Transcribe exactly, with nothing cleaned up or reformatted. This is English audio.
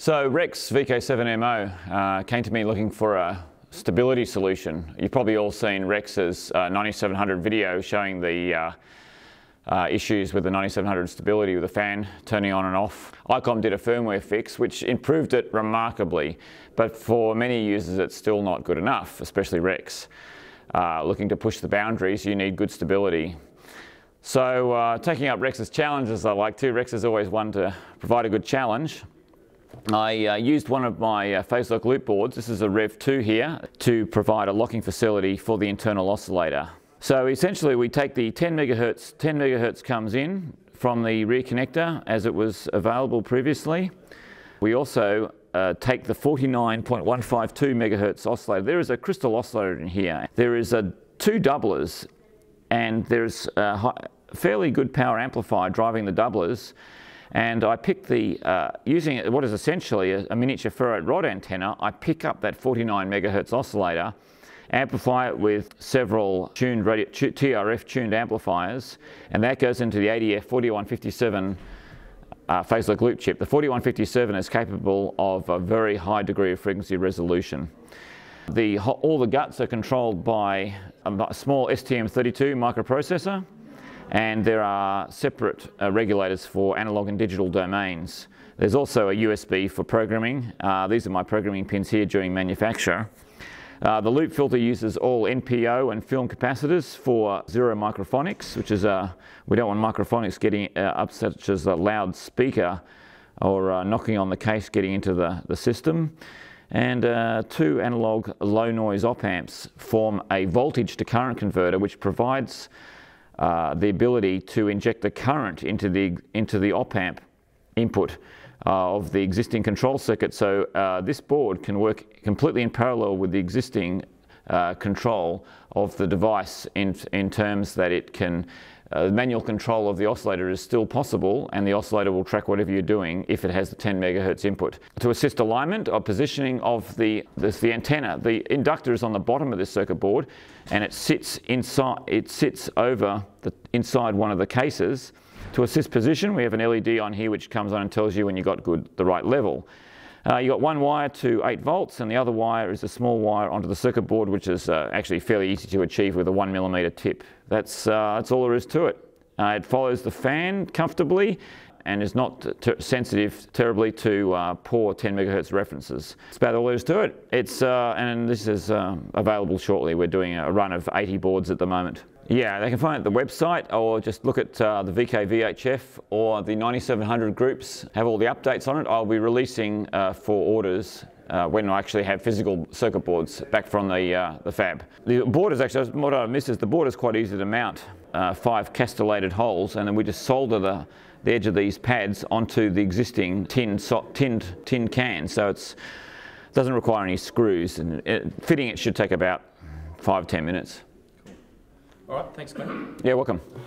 So Rex V K seven M O uh, came to me looking for a stability solution. You've probably all seen Rex's uh, ninety-seven hundred video showing the uh, uh, issues with the ninety-seven hundred stability with the fan turning on and off. ICOM did a firmware fix which improved it remarkably, but for many users it's still not good enough, especially Rex. Uh, looking to push the boundaries, you need good stability. So uh, taking up Rex's challenges, I like to. Rex is always one to provide a good challenge. I uh, used one of my uh, phase lock loop boards, this is a rev two here, to provide a locking facility for the internal oscillator. So essentially we take the ten megahertz, ten megahertz comes in from the rear connector as it was available previously. We also uh, take the forty-nine point one five two megahertz oscillator. There is a crystal oscillator in here. There is a two doublers and there's a high, fairly good power amplifier driving the doublers. And I pick the, uh, using what is essentially a, a miniature ferrite rod antenna, I pick up that forty-nine megahertz oscillator, amplify it with several tuned radio, T R F tuned amplifiers, and that goes into the A D F forty-one fifty-seven uh, phase lock loop chip. The forty-one fifty-seven is capable of a very high degree of frequency resolution. The, all the guts are controlled by a small S T M thirty-two microprocessor, and there are separate uh, regulators for analog and digital domains. There's also a U S B for programming. Uh, these are my programming pins here during manufacture. Uh, the loop filter uses all N P O and film capacitors for zero microphonics, which is, uh, we don't want microphonics getting uh, up, such as a loudspeaker or uh, knocking on the case getting into the, the system. And uh, two analog low noise op amps form a voltage to current converter, which provides Uh, the ability to inject the current into the into the op amp input uh, of the existing control circuit, so uh, this board can work completely in parallel with the existing uh, control of the device in in terms that it can uh, manual control of the oscillator is still possible, and the oscillator will track whatever you're doing if it has the ten megahertz input. To assist alignment or positioning of the this, the antenna, the inductor is on the bottom of this circuit board, and it sits inside. It sits over the inside one of the cases. To assist position, we have an L E D on here which comes on and tells you when you got good the right level. Uh, you got one wire to eight volts, and the other wire is a small wire onto the circuit board, which is uh, actually fairly easy to achieve with a one millimeter tip. That's, uh, that's all there is to it. Uh, it follows the fan comfortably and is not ter sensitive terribly to uh, poor ten megahertz references. That's about all there is to it. It's, uh, and this is uh, available shortly. We're doing a run of eighty boards at the moment. Yeah, they can find it at the website, or just look at uh, the V K V H F or the ninety-seven hundred groups, have all the updates on it. I'll be releasing uh, for orders uh, when I actually have physical circuit boards back from the, uh, the fab. The board is actually, what I miss is the board is quite easy to mount, uh, five castellated holes, and then we just solder the, the edge of these pads onto the existing tin, so, tin, tin can, so it doesn't require any screws, and it, fitting it should take about five, ten minutes. All right, thanks, Glenn. Yeah, welcome.